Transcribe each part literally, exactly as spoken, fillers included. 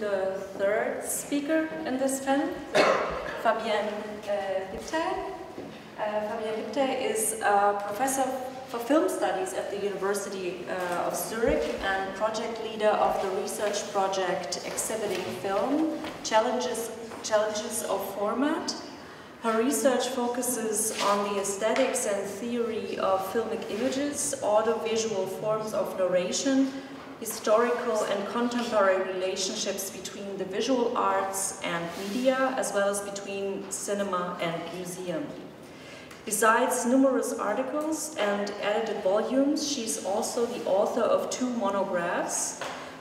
the third speaker in this film, Fabienne uh, Liptay. Uh, Fabienne Liptay is a professor for film studies at the University uh, of Zurich and project leader of the research project Exhibiting Film, Challenges, Challenges of Format. Her research focuses on the aesthetics and theory of filmic images, audiovisual forms of narration, historical and contemporary relationships between the visual arts and media, as well as between cinema and museum. Besides numerous articles and edited volumes, she's also the author of two monographs,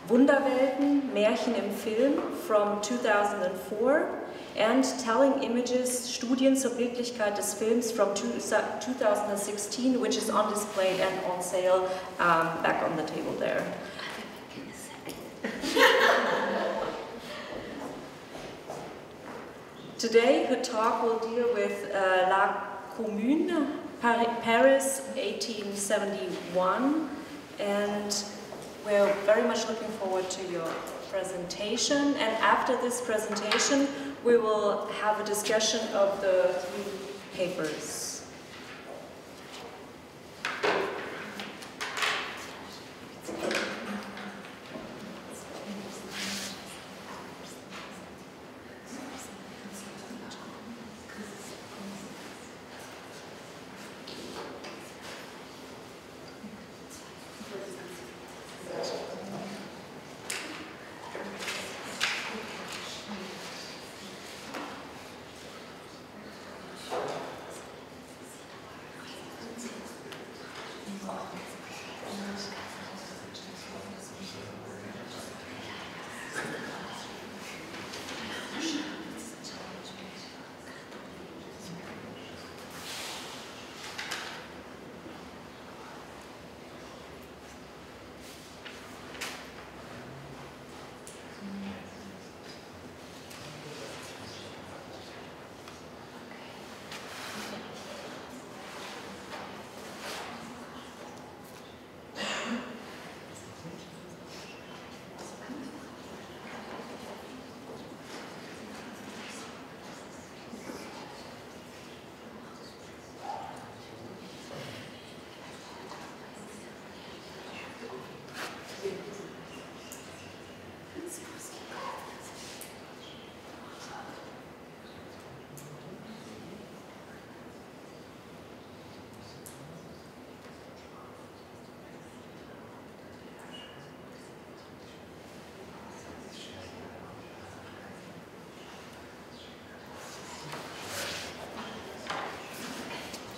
Wunderwelten, Märchen im Film from two thousand four, and Telling Images, Studien zur Bildlichkeit des Films from two thousand sixteen, which is on display and on sale um, back on the table there. Today, her talk will deal with uh, La Commune, Paris, eighteen seventy-one, and we're very much looking forward to your presentation. And after this presentation, we will have a discussion of the three papers.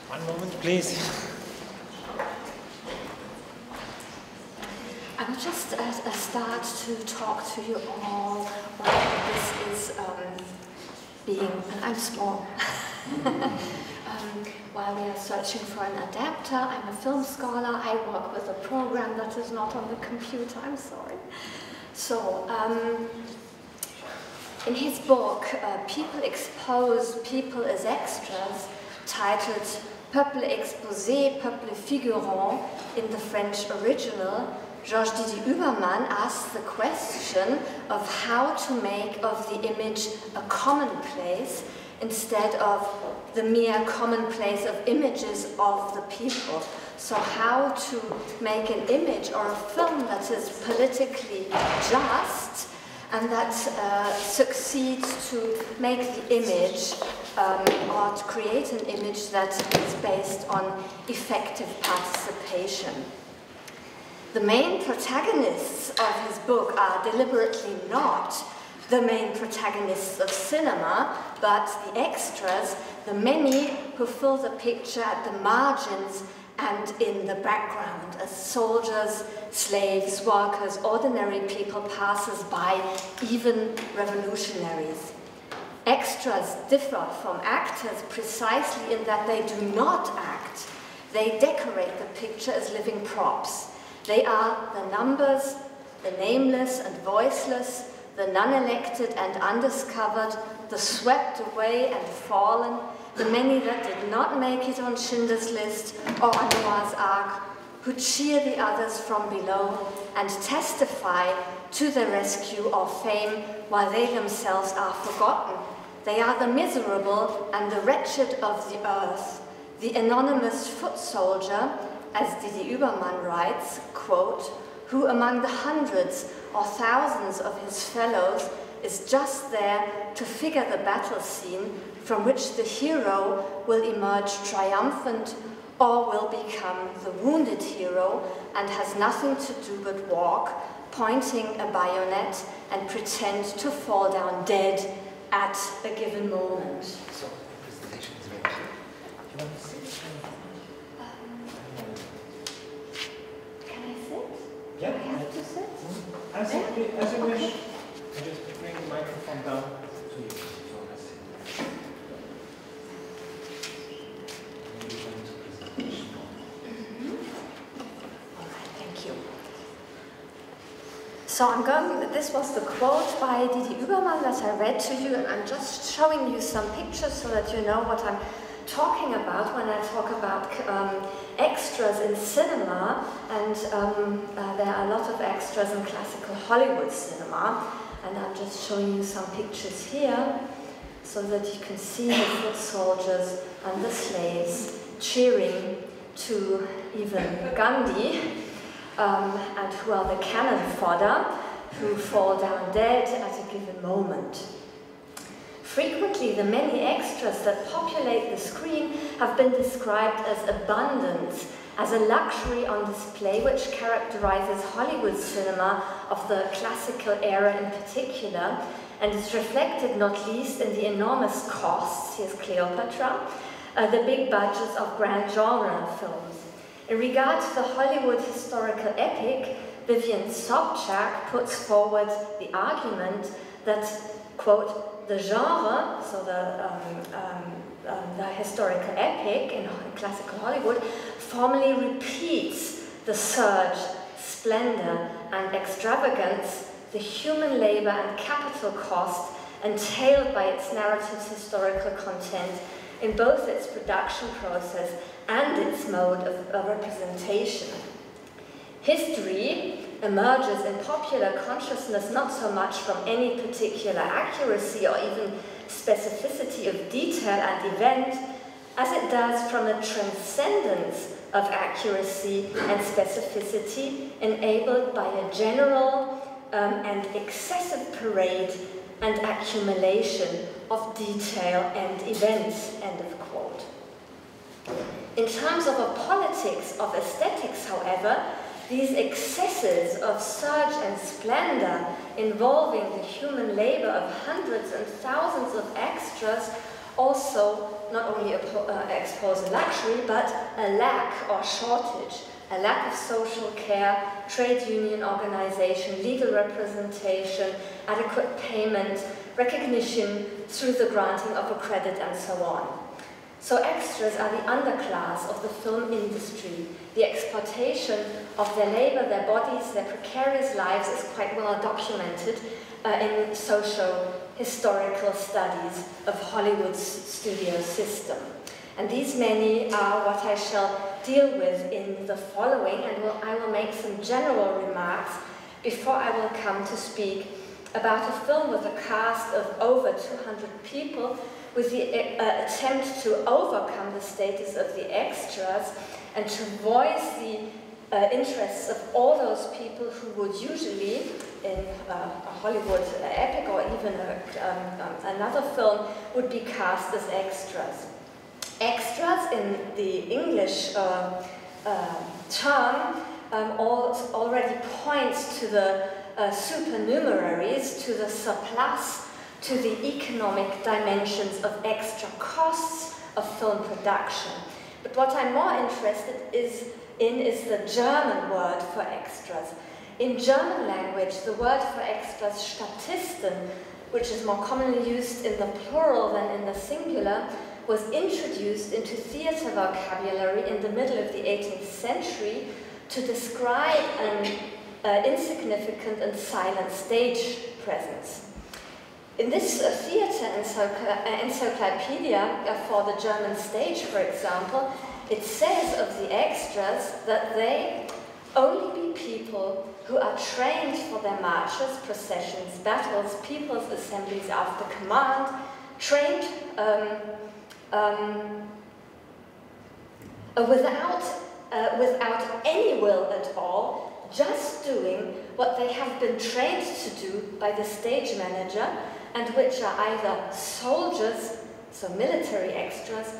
One moment, please. I'm just at a start to talk to you all. This is um, being, and I'm small. um, while we are searching for an adapter, I'm a film scholar. I work with a program that is not on the computer. I'm sorry. So. Um, in his book, uh, People Exposed, People as Extras, titled Peuple Exposé, Peuple Figurant, in the French original, Georges Didi-Huberman asks the question of how to make of the image a commonplace instead of the mere commonplace of images of the people. So how to make an image or a film that is politically just and that uh, succeeds to make the image um, or to create an image that is based on effective participation. The main protagonists of his book are deliberately not the main protagonists of cinema, but the extras, the many who fill the picture at the margins and in the background, as soldiers, slaves, workers, ordinary people, passers-by, even revolutionaries. Extras differ from actors precisely in that they do not act. They decorate the picture as living props. They are the numbers, the nameless and voiceless, the non-elected and undiscovered, the swept away and fallen, the many that did not make it on Schindler's List or on Noah's Ark, who cheer the others from below and testify to the rescue of fame while they themselves are forgotten. They are the miserable and the wretched of the earth. The anonymous foot soldier, as Didi-Huberman writes, quote, who among the hundreds or thousands of his fellows is just there to figure the battle scene from which the hero will emerge triumphant or will become the wounded hero and has nothing to do but walk, pointing a bayonet and pretend to fall down dead at a given moment. So, the presentation is very clear. You want to sit? Um, can I sit? Yeah. I have to sit? As you, as you wish. I just bring the microphone down to you. So I'm going, this was the quote by Didi-Huberman that I read to you, and I'm just showing you some pictures so that you know what I'm talking about when I talk about um, extras in cinema, and um, uh, there are a lot of extras in classical Hollywood cinema, and I'm just showing you some pictures here so that you can see the foot soldiers and the slaves cheering to even Gandhi. Um, and who are the cannon fodder, who fall down dead at a given moment. Frequently, the many extras that populate the screen have been described as abundance, as a luxury on display which characterizes Hollywood cinema of the classical era in particular, and is reflected not least in the enormous costs, here's Cleopatra, uh, the big budgets of grand genre films. In regard to the Hollywood historical epic, Vivian Sobchak puts forward the argument that, quote, the genre, so the, um, um, um, the historical epic in classical Hollywood, formally repeats the surge, splendor, and extravagance, the human labor and capital cost entailed by its narrative's historical content in both its production process and its mode of, of representation. History emerges in popular consciousness not so much from any particular accuracy or even specificity of detail and event, as it does from a transcendence of accuracy and specificity enabled by a general um, and excessive parade and accumulation of detail and events, end of quote. In terms of a politics of aesthetics, however, these excesses of surge and splendor involving the human labor of hundreds and thousands of extras also not only expose a luxury, but a lack or shortage, a lack of social care, trade union organization, legal representation, adequate payment, recognition through the granting of a credit, and so on. So extras are the underclass of the film industry. The exploitation of their labor, their bodies, their precarious lives is quite well documented uh, in social historical studies of Hollywood's studio system. And these many are what I shall deal with in the following, and will, I will make some general remarks before I will come to speak about a film with a cast of over two hundred people, with the uh, attempt to overcome the status of the extras and to voice the uh, interests of all those people who would usually, in uh, a Hollywood epic or even a, um, um, another film, would be cast as extras. Extras, in the English uh, uh, term, um, all, already points to the uh, supernumeraries, to the surplus, to the economic dimensions of extra costs of film production. But what I'm more interested is in is the German word for extras. In German language, the word for extras, Statisten, which is more commonly used in the plural than in the singular, was introduced into theater vocabulary in the middle of the eighteenth century to describe an uh, insignificant and silent stage presence. In this uh, theater encycl encyclopedia uh, for the German stage, for example, it says of the extras that they only be people who are trained for their marches, processions, battles, people's assemblies after command, trained um, um, without, uh, without any will at all, just doing what they have been trained to do by the stage manager, and which are either soldiers, so military extras,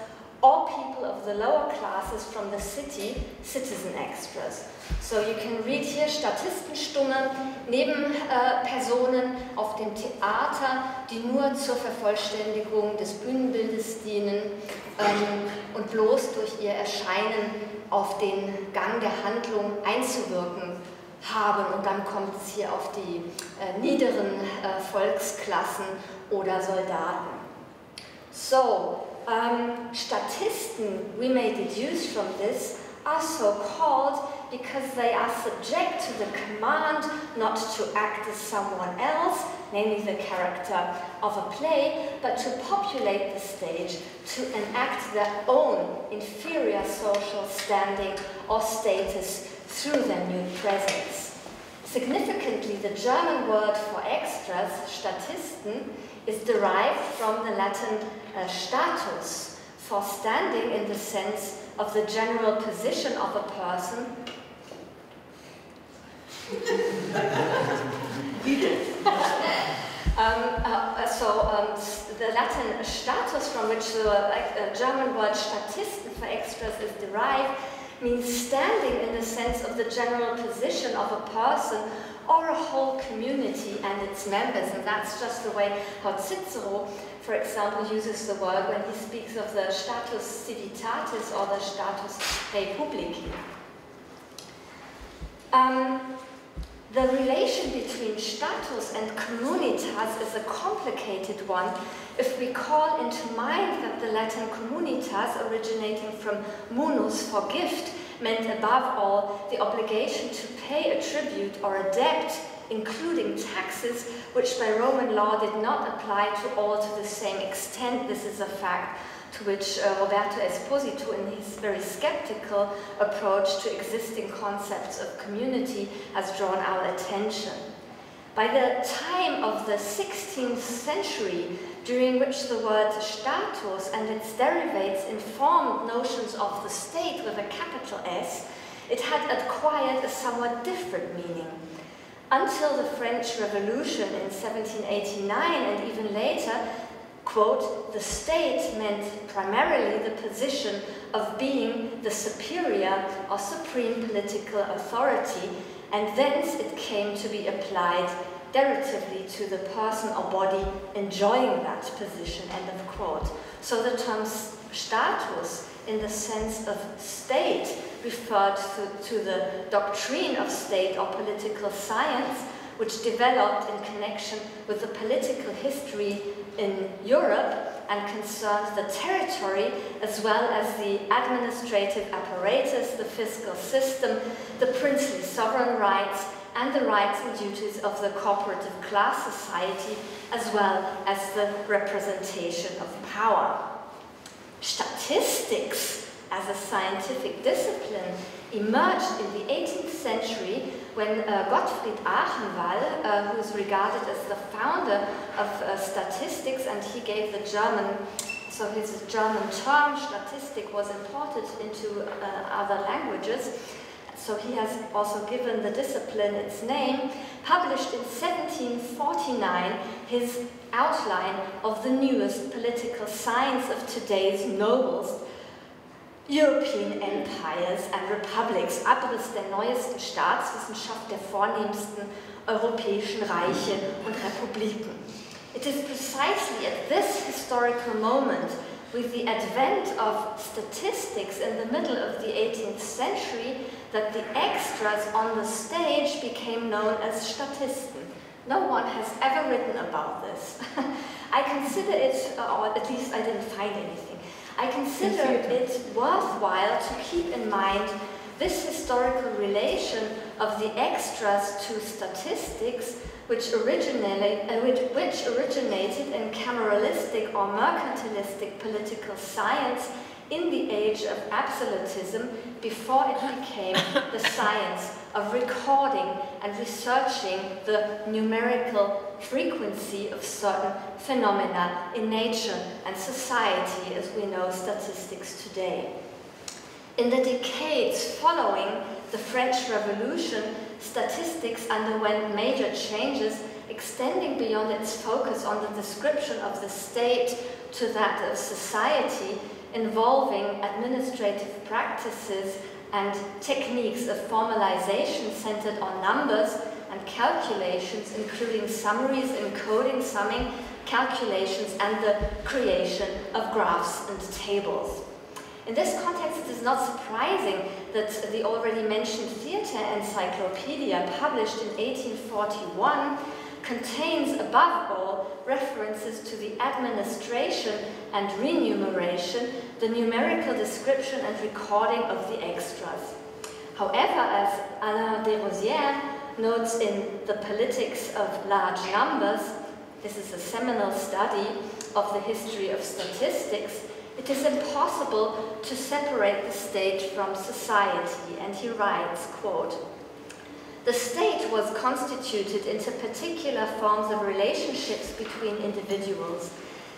or people of the lower classes from the city, citizen extras. So you can read here Statistenstummern, Nebenpersonen äh, auf dem Theater, die nur zur Vervollständigung des Bühnenbildes dienen ähm, und bloß durch ihr Erscheinen auf den Gang der Handlung einzuwirken haben. Und dann kommt es hier auf die äh, niederen äh, Volksklassen oder Soldaten. So, Um, Statisten, we may deduce from this, are so called because they are subject to the command not to act as someone else, namely the character of a play, but to populate the stage, to enact their own inferior social standing or status through their new presence. Significantly, the German word for extras, Statisten, is derived from the Latin uh, status, for standing in the sense of the general position of a person. um, uh, so um, the Latin status, from which the uh, German word Statisten for extras is derived, means standing in the sense of the general position of a person or a whole community and its members. And that's just the way how Cicero, for example, uses the word when he speaks of the status civitatis or the status republici. Um, the relation between status and communitas is a complicated one if we call into mind that the Latin communitas, originating from munus for gift, meant above all the obligation to pay a tribute or a debt, including taxes, which by Roman law did not apply to all to the same extent. This is a fact to which uh, Roberto Esposito, in his very skeptical approach to existing concepts of community, has drawn our attention. By the time of the sixteenth century, during which the word status and its derivates informed notions of the state with a capital S, it had acquired a somewhat different meaning. Until the French Revolution in seventeen eighty-nine and even later, quote, the state meant primarily the position of being the superior or supreme political authority, and thence it came to be applied derivatively to the person or body enjoying that position, end of quote. So the term status, in the sense of state, referred to, to the doctrine of state or political science, which developed in connection with the political history in Europe and concerns the territory as well as the administrative apparatus, the fiscal system, the princely sovereign rights, and the rights and duties of the cooperative class society, as well as the representation of power. Statistics, as a scientific discipline, emerged in the eighteenth century when uh, Gottfried Archenwall, uh, who is regarded as the founder of uh, statistics, and he gave the German, so his German term, statistic, was imported into uh, other languages. So he has also given the discipline its name, published in seventeen forty-nine his outline of the newest political science of today's nobles, European Empires and Republics, Abriss der neuesten Staatswissenschaft der vornehmsten europäischen Reiche und Republiken. It is precisely at this historical moment, with the advent of statistics in the middle of the eighteenth century, that the extras on the stage became known as Statisten. No one has ever written about this. I consider it, or at least I didn't find anything, I consider it worthwhile to keep in mind this historical relation of the extras to statistics, which originally, uh, which, which originated in cameralistic or mercantilistic political science in the age of absolutism, before it became the science of recording and researching the numerical frequency of certain phenomena in nature and society as we know statistics today. In the decades following the French Revolution, statistics underwent major changes extending beyond its focus on the description of the state to that of society, involving administrative practices and techniques of formalization centered on numbers and calculations, including summaries, encoding, summing, calculations, and the creation of graphs and tables. In this context, it is not surprising that the already mentioned Theater Encyclopedia, published in eighteen forty-one, contains, above all, references to the administration and remuneration, the numerical description and recording of the extras. However, as Alain Desrosiers notes in The Politics of Large Numbers, this is a seminal study of the history of statistics, it is impossible to separate the state from society, and he writes, quote, "The state was constituted into particular forms of relationships between individuals.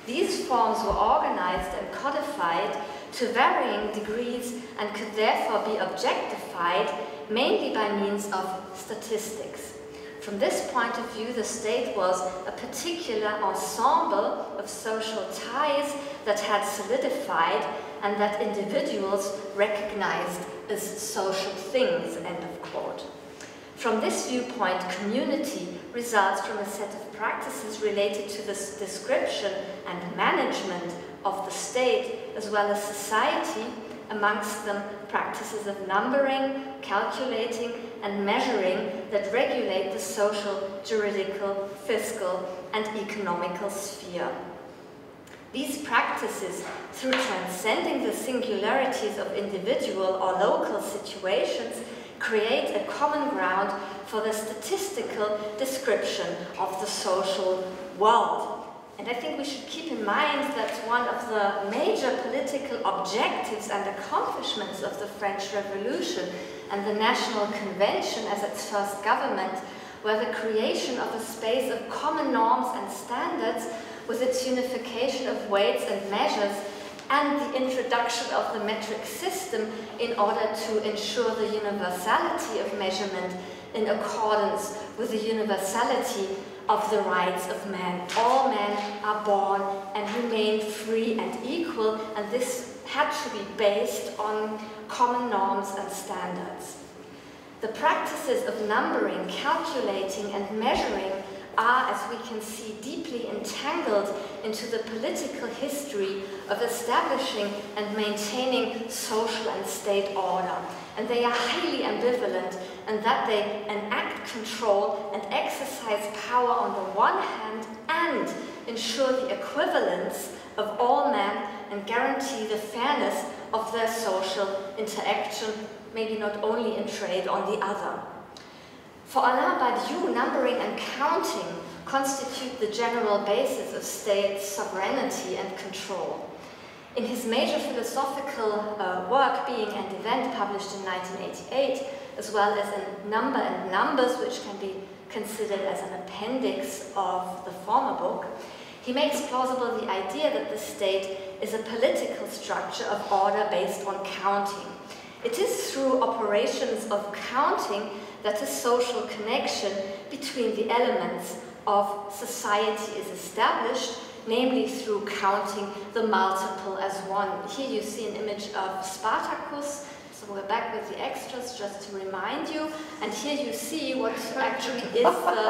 These forms were organized and codified to varying degrees and could therefore be objectified, mainly by means of statistics. From this point of view, the state was a particular ensemble of social ties that had solidified and that individuals recognized as social things," end of quote. From this viewpoint, community results from a set of practices related to the description and management of the state, as well as society, amongst them practices of numbering, calculating, and measuring that regulate the social, juridical, fiscal, and economical sphere. These practices, through transcending the singularities of individual or local situations, create a common ground for the statistical description of the social world. And I think we should keep in mind that one of the major political objectives and accomplishments of the French Revolution and the National Convention as its first government were the creation of a space of common norms and standards with its unification of weights and measures and the introduction of the metric system in order to ensure the universality of measurement in accordance with the universality of the rights of man. All men are born and remain free and equal, and this had to be based on common norms and standards. The practices of numbering, calculating, and measuring are, as we can see, deeply entangled into the political history of establishing and maintaining social and state order. And they are highly ambivalent in that they enact control and exercise power on the one hand and ensure the equivalence of all men and guarantee the fairness of their social interaction, maybe not only in trade, on the other. For Alain Badiou, numbering and counting constitute the general basis of state sovereignty and control. In his major philosophical uh, work, Being and Event, published in nineteen eighty-eight, as well as in Number and Numbers, which can be considered as an appendix of the former book, he makes plausible the idea that the state is a political structure of order based on counting. It is through operations of counting that a social connection between the elements of society is established, namely through counting the multiple as one. Here you see an image of Spartacus, so we're back with the extras just to remind you, and here you see what actually is the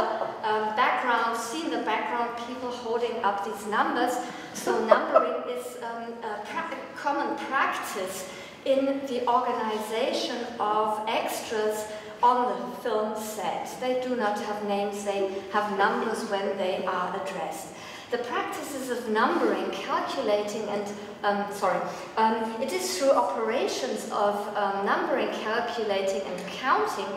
um, background, see in the background people holding up these numbers. So numbering is um, a pra- common practice in the organization of extras on the film set. They do not have names, they have numbers when they are addressed. The practices of numbering, calculating and, um, sorry, um, it is through operations of um, numbering, calculating and counting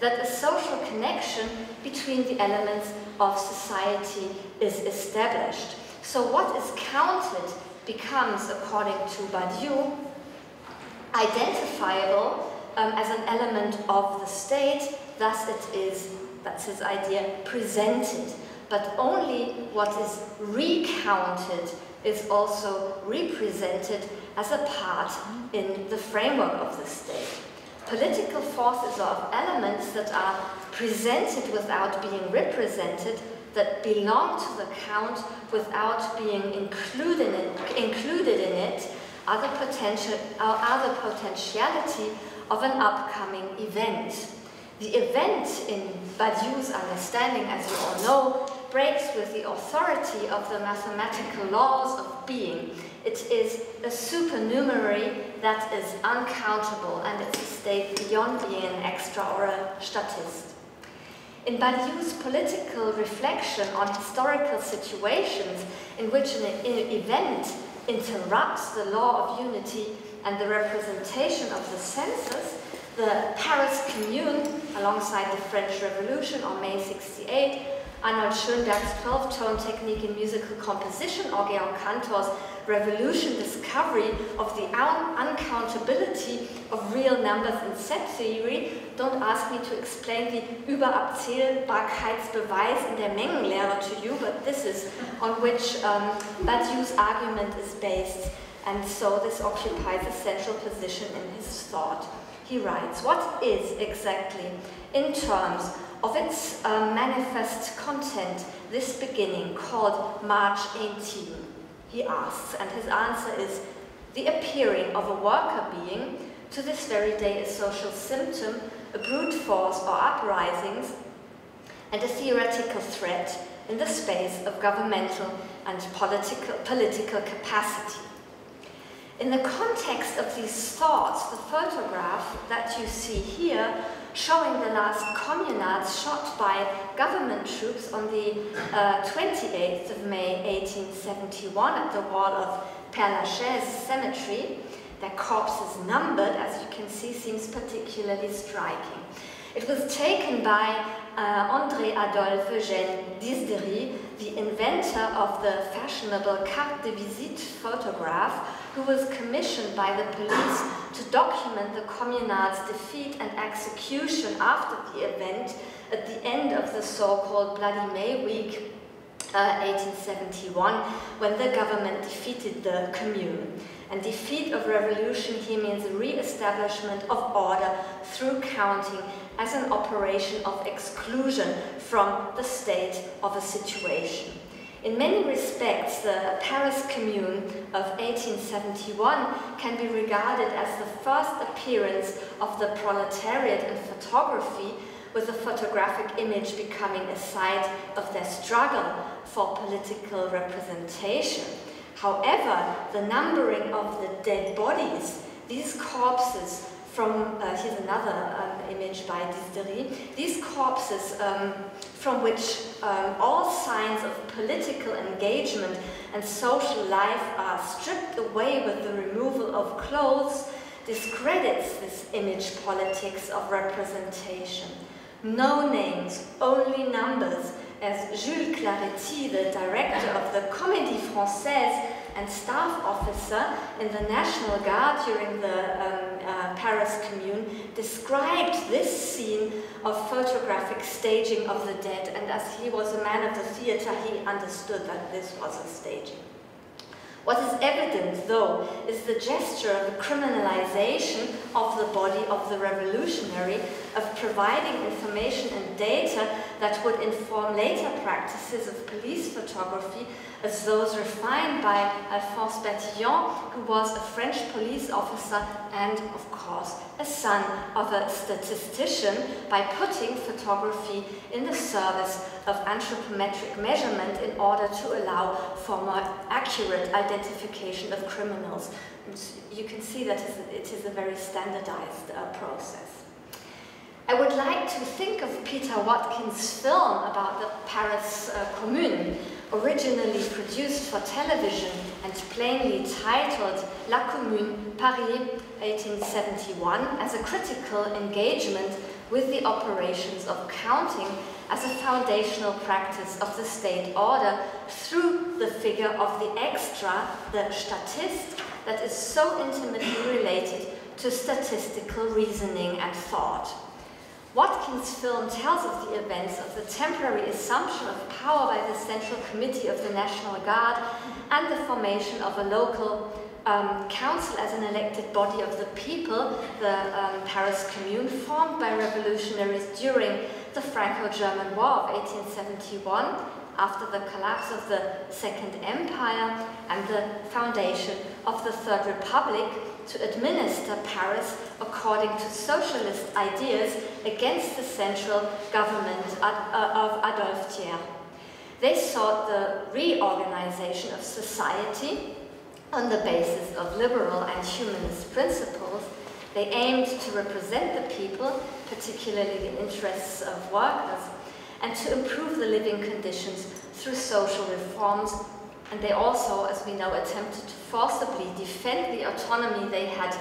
that a social connection between the elements of society is established. So what is counted becomes, according to Badiou, identifiable um, as an element of the state, thus it is, that's his idea, presented. But only what is recounted is also represented as a part in the framework of the state. Political forces are elements that are presented without being represented, that belong to the count without being included in it, included in it are, the potential, are the potentiality of an upcoming event. The event, in Badiou's understanding, as you all know, breaks with the authority of the mathematical laws of being. It is a supernumerary that is uncountable, and it's a state beyond being an extra or a statist. In Badiou's political reflection on historical situations in which an event interrupts the law of unity and the representation of the senses, the Paris Commune, alongside the French Revolution on May sixty-eight, Arnold Schoenberg's twelve-tone technique in musical composition, or Georg Cantor's revolution discovery of the un uncountability of real numbers in set theory, don't ask me to explain the Überabzählbarkeitsbeweis in der Mengenlehre to you, but this is on which um, Badiou's argument is based, and so this occupies a central position in his thought. He writes, what is exactly, in terms of its uh, manifest content, this beginning called March eighteen? He asks, and his answer is, the appearing of a worker being, to this very day a social symptom, a brute force or uprisings, and a theoretical threat in the space of governmental and political, political capacity. In the context of these thoughts, the photograph that you see here, showing the last communards shot by government troops on the uh, twenty-eighth of May eighteen seventy-one at the wall of Père Lachaise Cemetery, their corpses numbered, as you can see, seems particularly striking. It was taken by uh, André Adolphe Jean Disdéri, the inventor of the fashionable carte de visite photograph, who was commissioned by the police to document the communards' defeat and execution after the event at the end of the so-called Bloody May Week, uh, eighteen seventy-one, when the government defeated the commune. And defeat of revolution here means re-establishment of order through counting as an operation of exclusion from the state of a situation. In many respects, the Paris Commune of eighteen seventy-one can be regarded as the first appearance of the proletariat in photography, with the photographic image becoming a site of their struggle for political representation. However, the numbering of the dead bodies, these corpses from, uh, here's another um, image by Disdéri, these corpses um, from which um, all signs of political engagement and social life are stripped away with the removal of clothes, discredits this image politics of representation. No names, only numbers, as Jules Claretie, the director of the Comédie Française and staff officer in the National Guard during the um, uh, Paris Commune, described this scene of photographic staging of the dead, and as he was a man of the theater, he understood that this was a staging. What is evident, though, is the gesture of the criminalization of the body of the revolutionary, of providing information and data that would inform later practices of police photography, as those refined by Alphonse Bertillon, who was a French police officer and, of course, a son of a statistician, by putting photography in the service of anthropometric measurement in order to allow for more accurate identification of criminals. You can see that it is a very standardized uh, process. I would like to think of Peter Watkins' film about the Paris uh, Commune, originally produced for television and plainly titled La Commune, Paris, eighteen seventy-one, as a critical engagement with the operations of counting as a foundational practice of the state order through the figure of the extra, the statist, that is so intimately related to statistical reasoning and thought. Watkins' film tells of the events of the temporary assumption of power by the Central Committee of the National Guard and the formation of a local um, council as an elected body of the people, the um, Paris Commune, formed by revolutionaries during the Franco-German War of eighteen seventy-one, after the collapse of the Second Empire and the foundation of the Third Republic, to administer Paris according to socialist ideas against the central government of Adolphe Thiers. They sought the reorganization of society on the basis of liberal and humanist principles. They aimed to represent the people, particularly the interests of workers, and to improve the living conditions through social reforms. And they also, as we know, attempted to forcibly defend the autonomy they had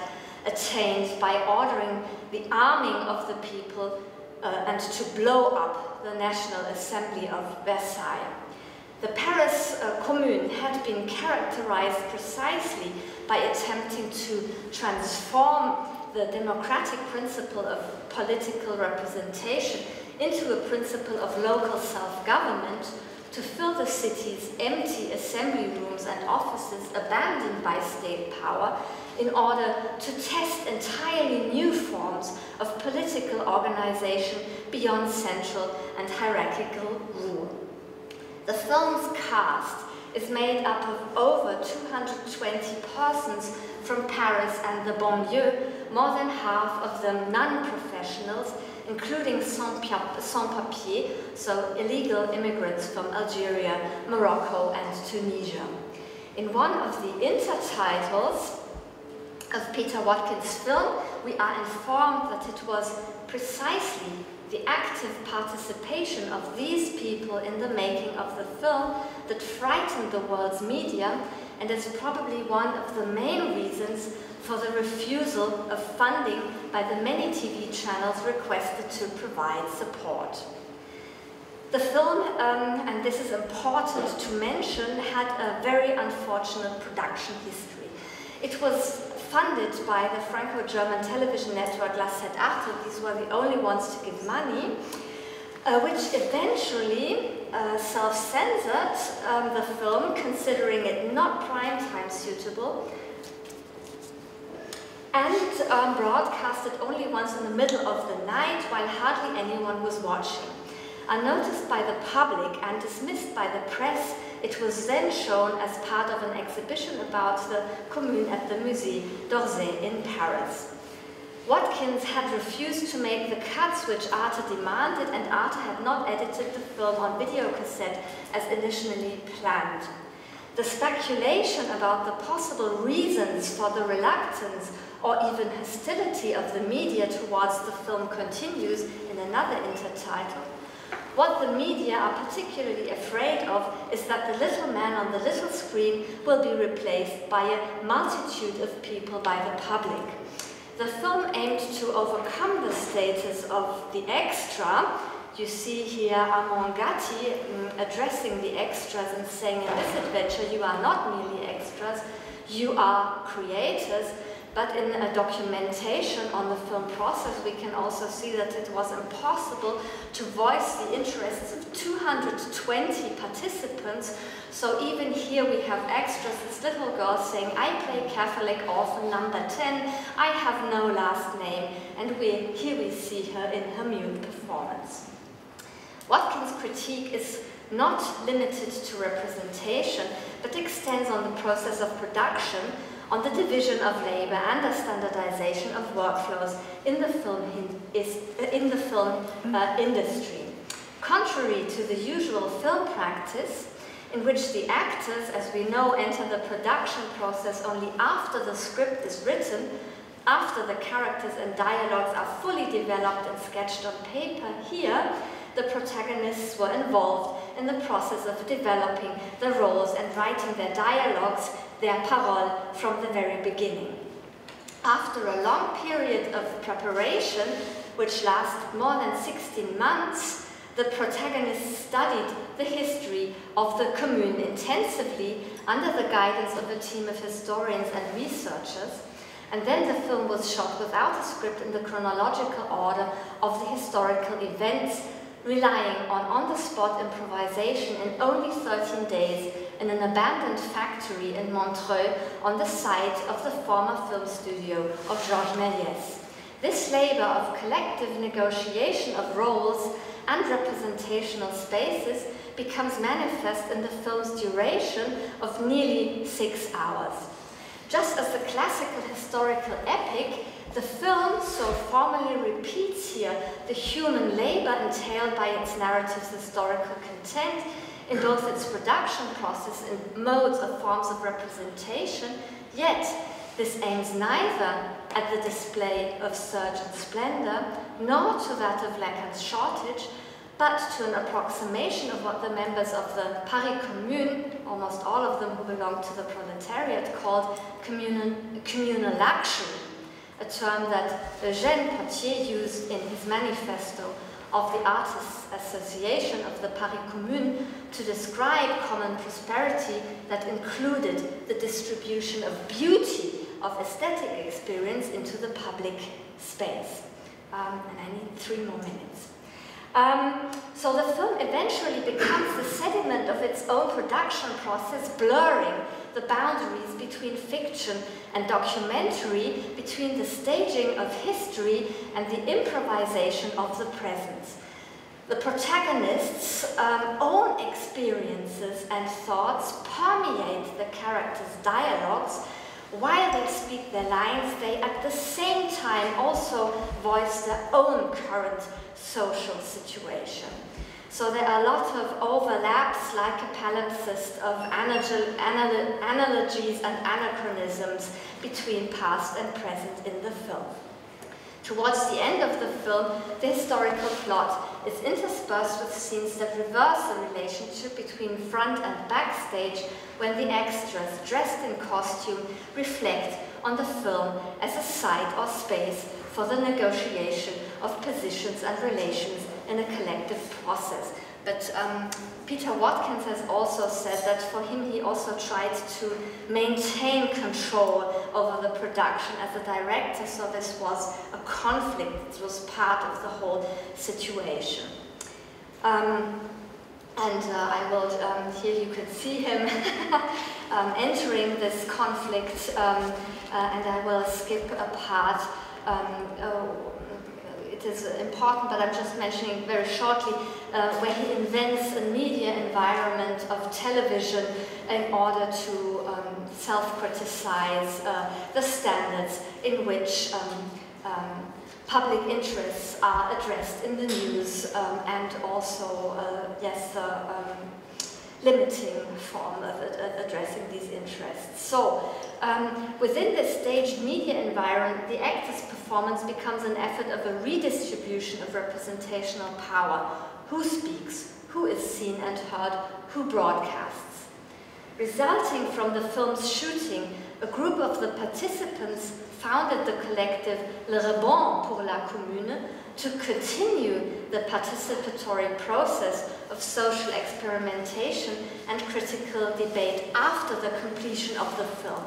attained by ordering the arming of the people uh, and to blow up the National Assembly of Versailles. The Paris uh, Commune had been characterized precisely by attempting to transform the democratic principle of political representation into a principle of local self-government, to fill the city's empty assembly rooms and offices abandoned by state power in order to test entirely new forms of political organization beyond central and hierarchical rule. The film's cast is made up of over two hundred twenty persons from Paris and the banlieue, more than half of them non-professionals, including sans-papiers, so illegal immigrants from Algeria, Morocco, and Tunisia. In one of the intertitles of Peter Watkins' film, we are informed that it was precisely the active participation of these people in the making of the film that frightened the world's media, and is probably one of the main reasons for the refusal of funding by the many T V channels requested to provide support. The film, um, and this is important to mention, had a very unfortunate production history. It was funded by the Franco-German television network La Sept/Arte. These were the only ones to give money, uh, which eventually Uh, self-censored um, the film, considering it not primetime suitable, and um, broadcasted only once in the middle of the night while hardly anyone was watching. Unnoticed by the public and dismissed by the press, it was then shown as part of an exhibition about the Commune at the Musée d'Orsay in Paris. Watkins had refused to make the cuts which Arte demanded, and Arte had not edited the film on videocassette as initially planned. The speculation about the possible reasons for the reluctance or even hostility of the media towards the film continues in another intertitle. What the media are particularly afraid of is that the little man on the little screen will be replaced by a multitude of people by the public. The film aimed to overcome the status of the extra. You see here Armand Gatti addressing the extras and saying, in this adventure you are not merely extras, you are creators. But in a documentation on the film process, we can also see that it was impossible to voice the interests of two hundred twenty participants. So even here we have extras, this little girl saying, I play Catholic orphan number ten, I have no last name, and we, here we see her in her mute performance. Watkins' critique is not limited to representation, but extends on the process of production, on the division of labor and the standardization of workflows in the film, is, in the film uh, industry. Contrary to the usual film practice, in which the actors, as we know, enter the production process only after the script is written, after the characters and dialogues are fully developed and sketched on paper, here the protagonists were involved in the process of developing the roles and writing their dialogues, their parole, from the very beginning. After a long period of preparation, which lasted more than sixteen months, the protagonists studied the history of the Commune intensively under the guidance of a team of historians and researchers, and then the film was shot without a script in the chronological order of the historical events, relying on on-the-spot improvisation in only thirteen days in an abandoned factory in Montreux on the site of the former film studio of Georges Méliès. This labor of collective negotiation of roles and representational spaces becomes manifest in the film's duration of nearly six hours. Just as the classical historical epic, the film so formally repeats here the human labor entailed by its narrative's historical content in both its production process and modes or forms of representation, yet this aims neither at the display of surge and splendor, nor to that of lack and shortage, but to an approximation of what the members of the Paris Commune, almost all of them who belonged to the proletariat, called communal, communal luxury, a term that Eugène Pottier used in his manifesto of the Artists' Association of the Paris Commune to describe common prosperity that included the distribution of beauty, of aesthetic experience into the public space. Um, and I need three more minutes. Um, so the film eventually becomes the sediment of its own production process, blurring the boundaries between fiction and documentary, between the staging of history and the improvisation of the present. The protagonists' um, own experiences and thoughts permeate the characters' dialogues. While they speak their lines, they at the same time also voice their own current social situation. So there are a lot of overlaps, like a palimpsest of anal anal analogies and anachronisms between past and present in the film. Towards the end of the film, the historical plot is interspersed with scenes that reverse the relationship between front and backstage, when the extras, dressed in costume, reflect on the film as a site or space for the negotiation of positions and relations in a collective process. But um, Peter Watkins has also said that for him he also tried to maintain control over the production as a director, so this was a conflict that was part of the whole situation. Um, and uh, I will, um, here you can see him um, entering this conflict, um, uh, and I will skip a part. Um, oh, is important, but I'm just mentioning very shortly, uh, where he invents a media environment of television in order to um, self-criticize uh, the standards in which um, um, public interests are addressed in the news, um, and also, uh, yes, the um, limiting form of addressing these interests. So, um, within this staged media environment, the actor's performance becomes an effort of a redistribution of representational power. Who speaks, who is seen and heard, who broadcasts. Resulting from the film's shooting, a group of the participants founded the collective Le Rebond pour la Commune to continue the participatory process of social experimentation and critical debate after the completion of the film.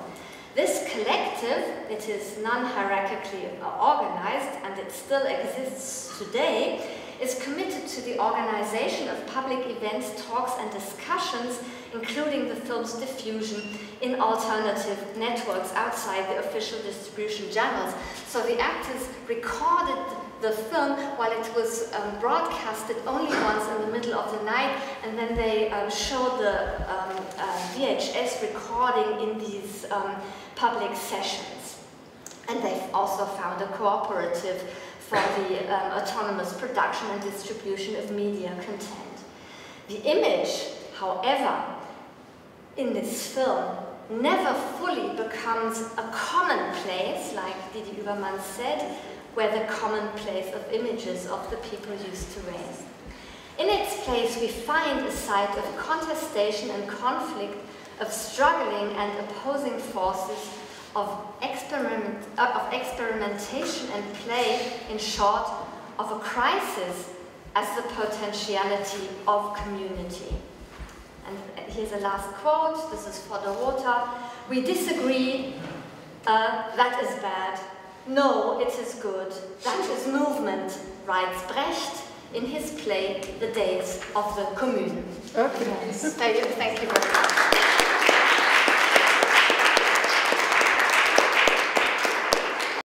This collective, it is non-hierarchically organized and it still exists today, is committed to the organization of public events, talks and discussions, including the film's diffusion in alternative networks outside the official distribution channels. So the actors recorded the film while it was um, broadcasted only once in the middle of the night, and then they um, showed the um, uh, V H S recording in these um, public sessions. And they've also found a cooperative for the um, autonomous production and distribution of media content. The image, however, in this film never fully becomes a commonplace, like Didi-Huberman said, where the commonplace of images of the people used to raise. In its place, we find a site of contestation and conflict, of struggling and opposing forces, of, experiment, uh, of experimentation and play, in short, of a crisis as the potentiality of community. And here's a last quote, this is for the water. We disagree, Uh, that is bad. No, it is good. That is movement, writes Brecht in his play The Days of the Commune. Okay. Thank you. Thank you very much.